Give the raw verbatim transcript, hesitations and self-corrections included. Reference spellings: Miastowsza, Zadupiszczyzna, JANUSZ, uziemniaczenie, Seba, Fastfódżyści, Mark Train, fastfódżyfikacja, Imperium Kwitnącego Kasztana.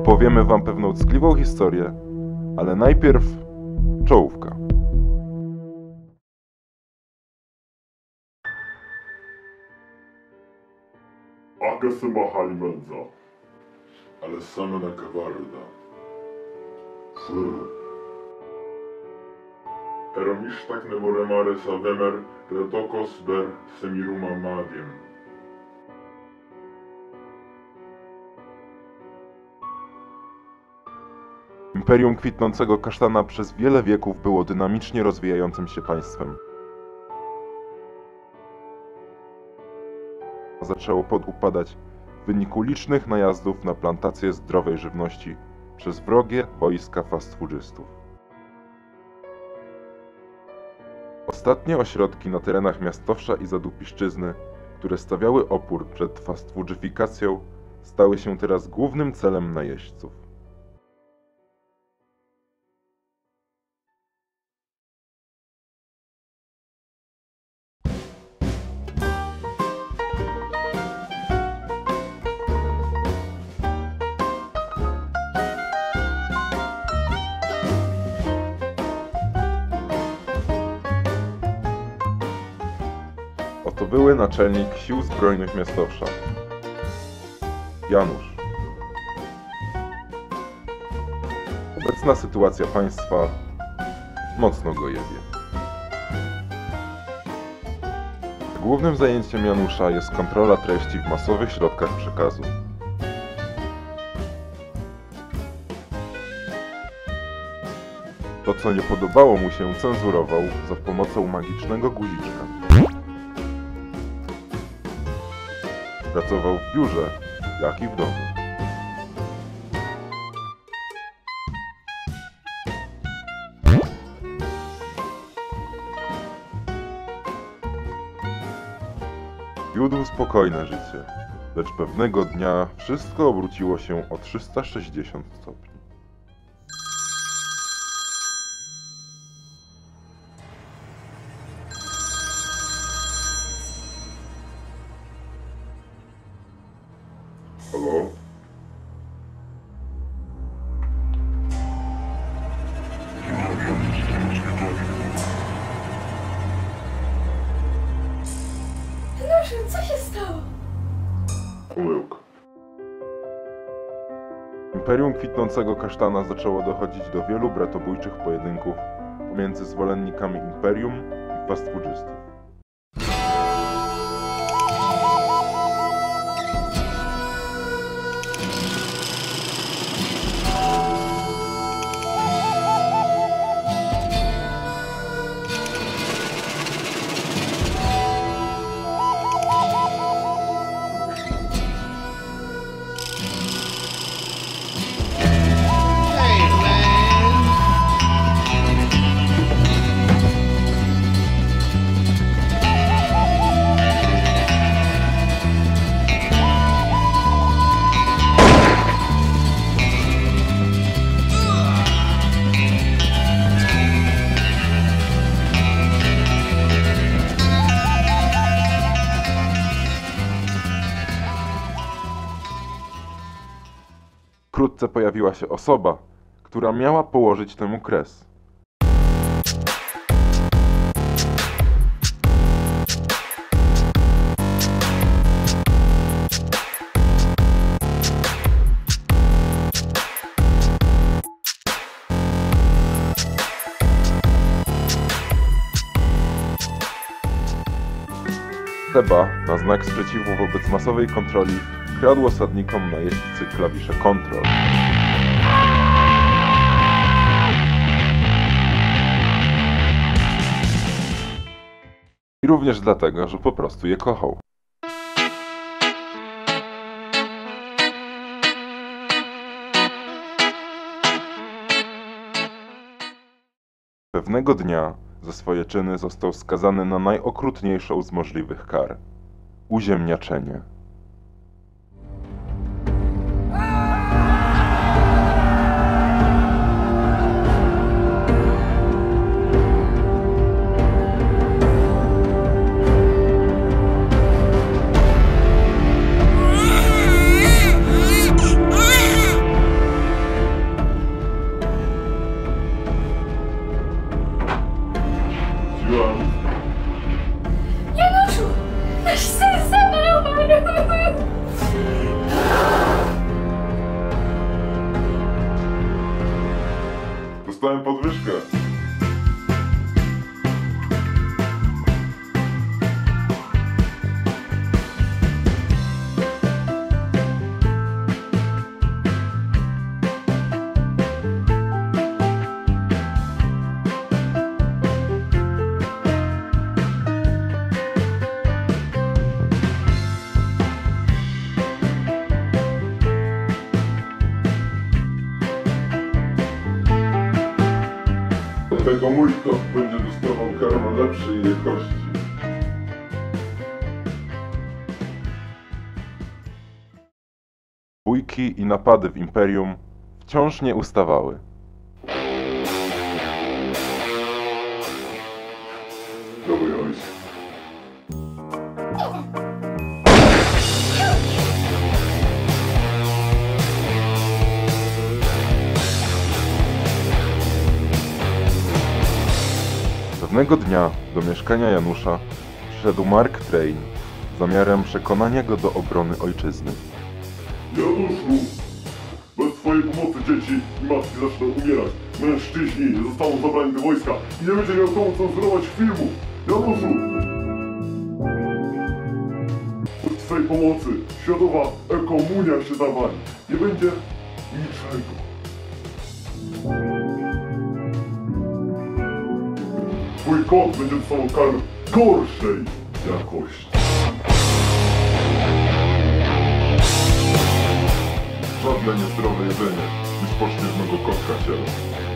opowiemy wam pewną ckliwą historię, ale najpierw czołówka. Agasy machali mędza, ale same na kawarda. Eromisztak nevoremare savemer retokos ber semiruma madiem. Imperium Kwitnącego Kasztana przez wiele wieków było dynamicznie rozwijającym się państwem. Zaczęło podupadać w wyniku licznych najazdów na plantacje zdrowej żywności przez wrogie wojska fastfódżystów. Ostatnie ośrodki na terenach Miastowsza i Zadupiszczyzny, które stawiały opór przed fastfódżyfikacją, stały się teraz głównym celem najeźdźców. To były naczelnik Sił Zbrojnych Miastowsza, Janusz. Obecna sytuacja państwa mocno go jebie. Głównym zajęciem Janusza jest kontrola treści w masowych środkach przekazu. To, co nie podobało mu się, cenzurował za pomocą magicznego guziczka. Pracował w biurze, jak i w domu. Wiódł spokojne życie, lecz pewnego dnia wszystko obróciło się o trzysta sześćdziesiąt stopni. Halo? Januszu, co się stało? Pomyłka. Imperium Kwitnącego Kasztana zaczęło dochodzić do wielu bratobójczych pojedynków pomiędzy zwolennikami Imperium i fastfódżystów. Wkrótce pojawiła się osoba, która miała położyć temu kres. Seba, na znak sprzeciwu wobec masowej kontroli, kradł osadnikom najeźdźcy klawisze kontrol. I również dlatego, że po prostu je kochał. Pewnego dnia za swoje czyny został skazany na najokrutniejszą z możliwych kar – uziemniaczenie. Januszu, nasz syn Seba umarł! Dostałem podwyżkę. Tego mój kot będzie dostawał karmę lepszej jakości. Bójki i napady w Imperium wciąż nie ustawały. Dobry ojciec. Pewnego dnia do mieszkania Janusza przyszedł Mark Train z zamiarem przekonania go do obrony ojczyzny. Januszu, bez twojej pomocy dzieci i matki zaczną umierać. Mężczyźni zostaną zabrani do wojska i nie będzie miał komu cenzurować filmu. Januszu! Bez twojej pomocy światowa ekomunia się zawali. Nie będzie niczego. Mój kot będzie dostawał karmę gorszej jakości. Żadne niezdrowe jedzenie nie spocznie z mego kotka ciała.